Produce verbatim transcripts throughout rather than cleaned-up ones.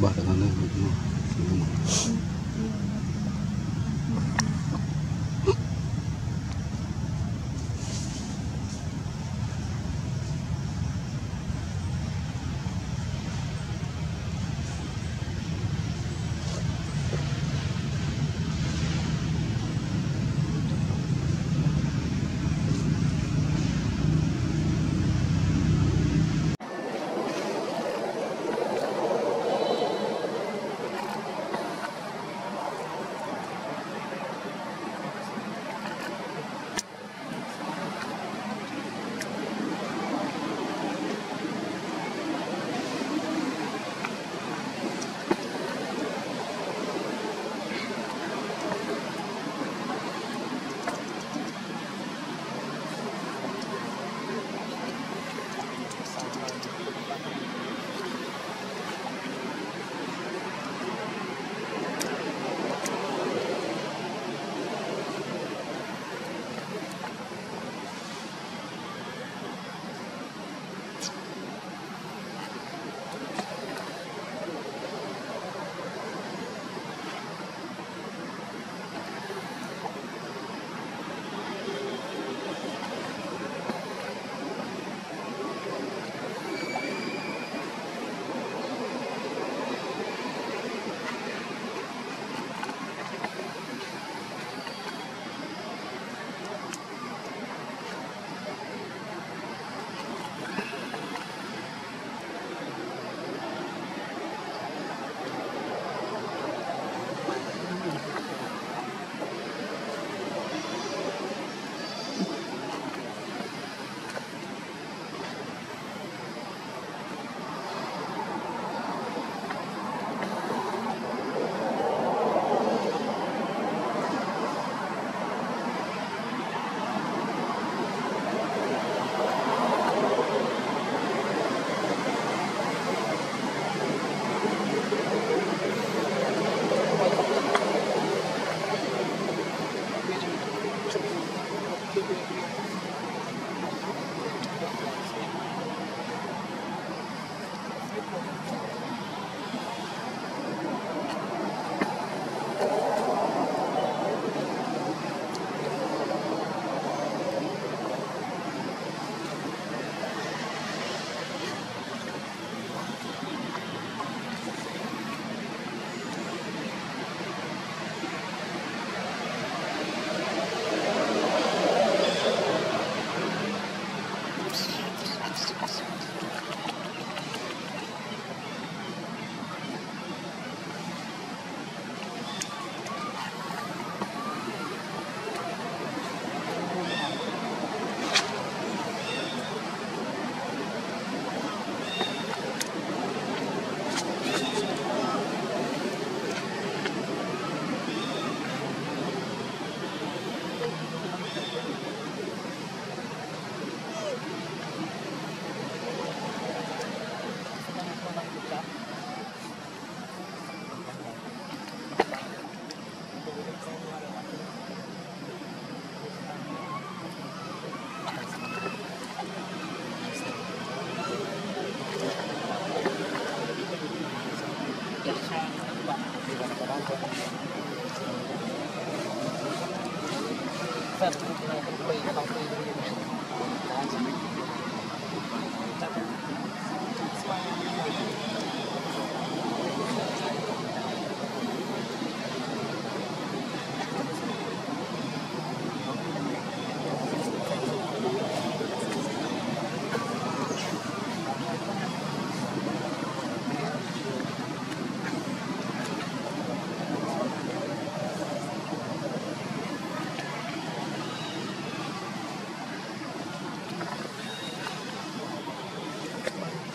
But I don't know.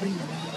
bring them.